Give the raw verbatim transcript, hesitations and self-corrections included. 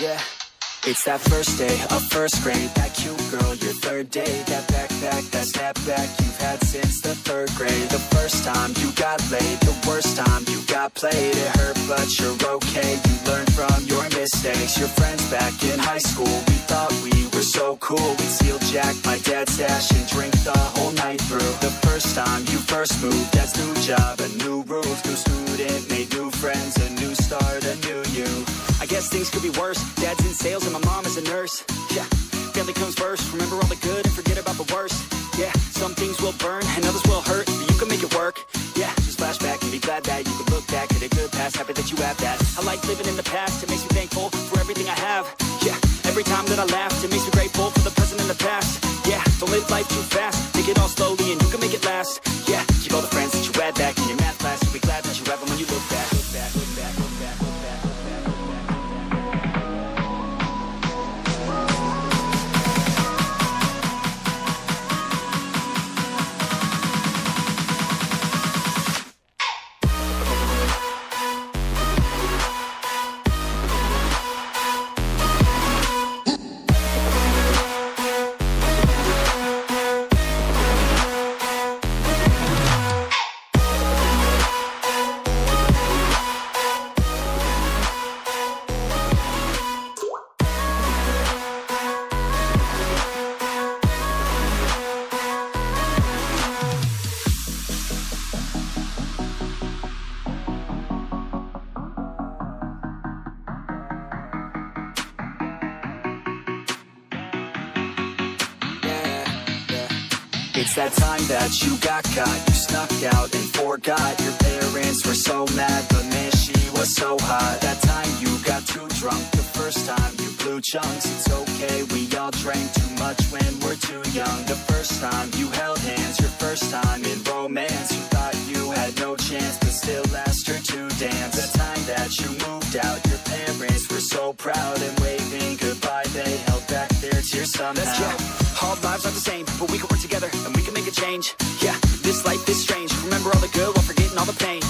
yeah. It's that first day of first grade, that cute girl, your third date, that backpack, that snapback you've had since the third grade. The first time you got laid, the worst time you got played. It hurt, but you're okay, you learn from your mistakes. Your friends back in high school, we thought we were so cool. We'd steal Jack, my dad's stash, and drink the whole night through. The first time you first moved, that's new job, a new roof, new student, made new friends, a new start, a new you. I guess things could be worse, dad's in sales and my mom is a nurse. Yeah, family comes first, remember all the good and forget about the worst. Yeah, some things will burn and others will hurt, but you can make it work. Yeah, just flash back and be glad that you can look back at a good past, happy that you have that. I like living in the past, it makes me thankful for everything I have. Yeah, every time that I laughed, it makes me grateful for the present and the past. Yeah, don't live life too fast, take it all slowly and you can make it last. Yeah, keep all the friends that you had back in your math class, you'll be glad that you have them when you look back. Look back, look back, look back, look back. It's that time that you got caught, you snuck out and forgot. Your parents were so mad, but man, she was so hot. That time you got too drunk, the first time you blew chunks. It's okay, we all drank too much when we're too young. The first time you held hands, your first time in romance. You thought you had no chance, but still asked her to dance. The time that you moved out, your parents were so proud, and waving goodbye, they held back their tears somehow. Let's go. All lives are the same, but we can work together and we can make a change. Yeah, this life is strange. Remember all the good while forgetting all the pain.